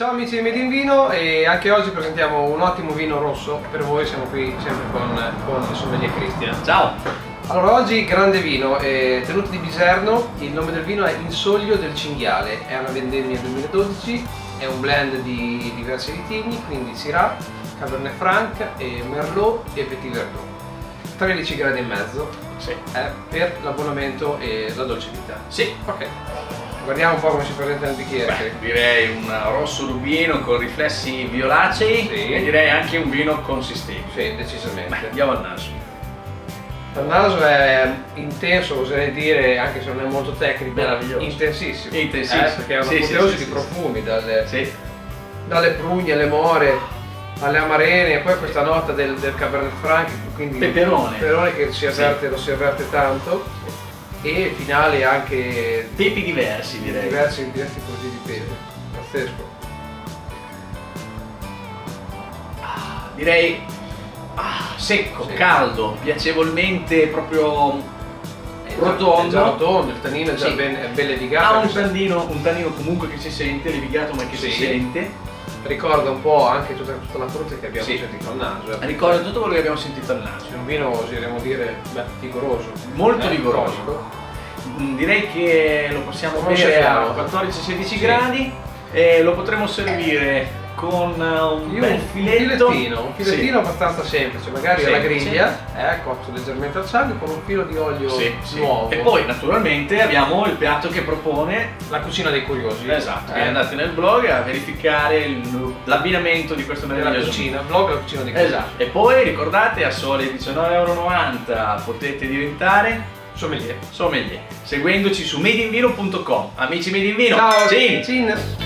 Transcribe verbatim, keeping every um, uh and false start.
Ciao amici di MadeInVino, e anche oggi presentiamo un ottimo vino rosso per voi. Siamo qui sempre con, con il sommelier Cristian. Ciao! Allora, oggi grande vino, eh, tenuto di Biserno. Il nome del vino è Insoglio del Cinghiale, è una vendemmia duemiladodici, è un blend di diversi vitigni, quindi Syrah, Cabernet Franc, e Merlot e Petit Verdot. tredici gradi e mezzo, sì. È per l'abbonamento e la dolce vita. Sì, ok. Guardiamo un po' come si presenta nel bicchiere. Beh, direi un rosso lubino con riflessi violacei, sì. E direi anche un vino consistente. Sì, decisamente. Beh, andiamo al naso. Il naso è intenso, oserei dire, anche se non è molto tecnico. Meraviglioso. Intensissimo. Intensissimo. Eh, perché è una apoteosi di profumi, dalle, sì. dalle prugne alle more, alle amarene, e poi questa nota del, del Cabernet Franc, quindi peperone. peperone che si avverte, sì. Lo si avverte tanto. Sì. E finale anche pepi diversi, direi diversi, diversi tipi di pepe, pazzesco. Ah, direi ah, secco, secco, caldo, piacevolmente proprio è rotondo, è già rotondo, il tannino è già, sì. ben, è ben levigato, ha un tannino, un tannino comunque che si sente, levigato ma che sì. si sente. Ricorda un po' anche tutta, tutta la frutta che abbiamo sì. sentito al naso. Ricorda tutto quello che abbiamo sentito al naso. È un vino, oseremmo dire, beh, vigoroso. Molto eh, vigoroso. vigoroso. Direi che lo possiamo bere a quattordici sedici sì. gradi, e lo potremo servire con un Io, bel filetto. Un filettino, un filettino sì. abbastanza semplice, magari sì, alla griglia, sì. eh, cotto leggermente al sale, con un filo di olio sì, nuovo. Sì. E poi naturalmente abbiamo il piatto che propone la cucina dei curiosi. Esatto, eh. andate nel blog a verificare l'abbinamento di questo meraviglioso cucina, blog la cucina dei curiosi. Esatto. E poi ricordate, a soli diciannove e novanta euro potete diventare sommelier, sommelier seguendoci su made in vino punto com. Amici MadeInVino, ciao! Sì.